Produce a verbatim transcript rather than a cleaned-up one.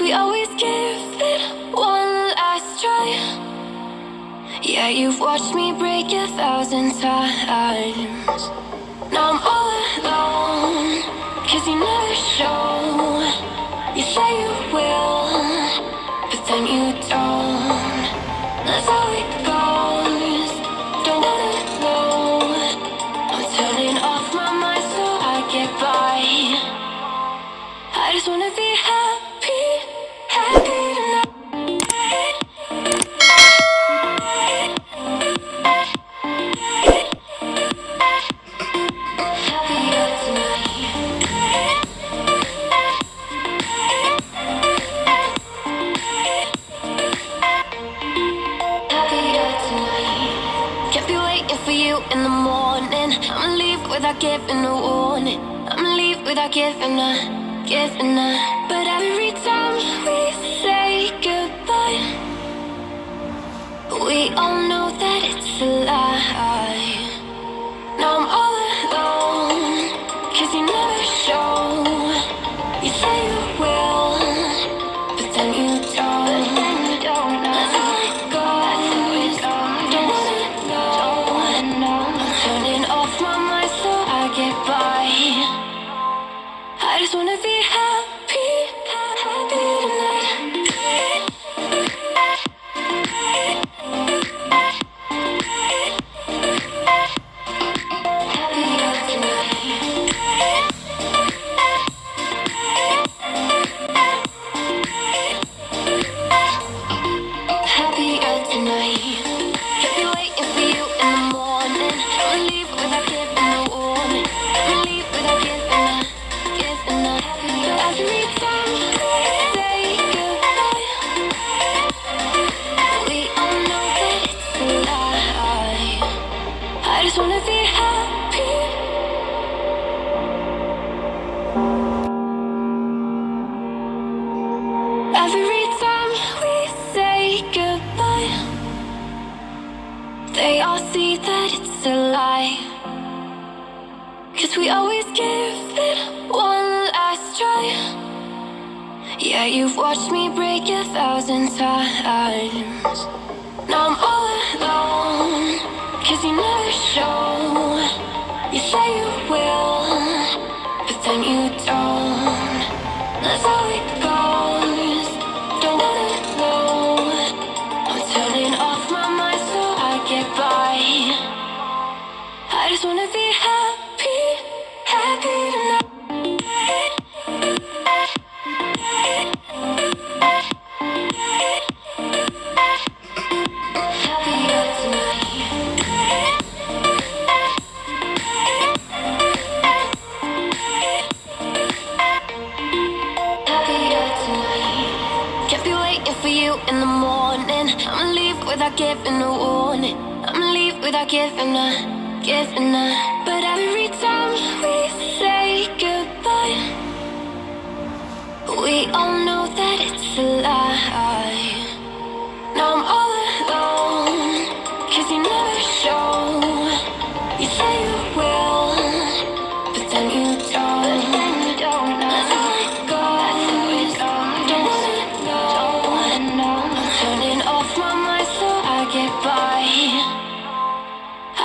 we always give it one last try. Yeah, you've watched me break a thousand times. Now I'm all alone, cause you never show. You say you will, but then you don't. That's how it goes, don't let it go. I'm turning off my mind so I get by. I just wanna be happy. In the morning, I'ma leave without giving a warning. I'ma leave without giving a, giving a. But every time we say goodbye, we all know that it's a lie. Now I'm all alone, cause you never show. You say you will, but then you don't. I just wanna be happy, happy tonight. Happier tonight. Every time we say goodbye, they all see that it's a lie. Cause we always give it one last try. Yeah, you've watched me break a thousand times. Now I'm all alone, cause you never show. You say you will, but then you don't. That's how it goes. I just wanna be happy, happy tonight. Happier tonight. Happier tonight. Can't be waiting for you in the morning. I'ma leave without giving a warning. I'ma leave without giving a Giving up, but every time we say goodbye, we all know that it's a lie. Now I'm all alone, cause you never show. You say you will, but then you don't. That's how it goes, don't let it go. I'm turning off my mind so I get by. I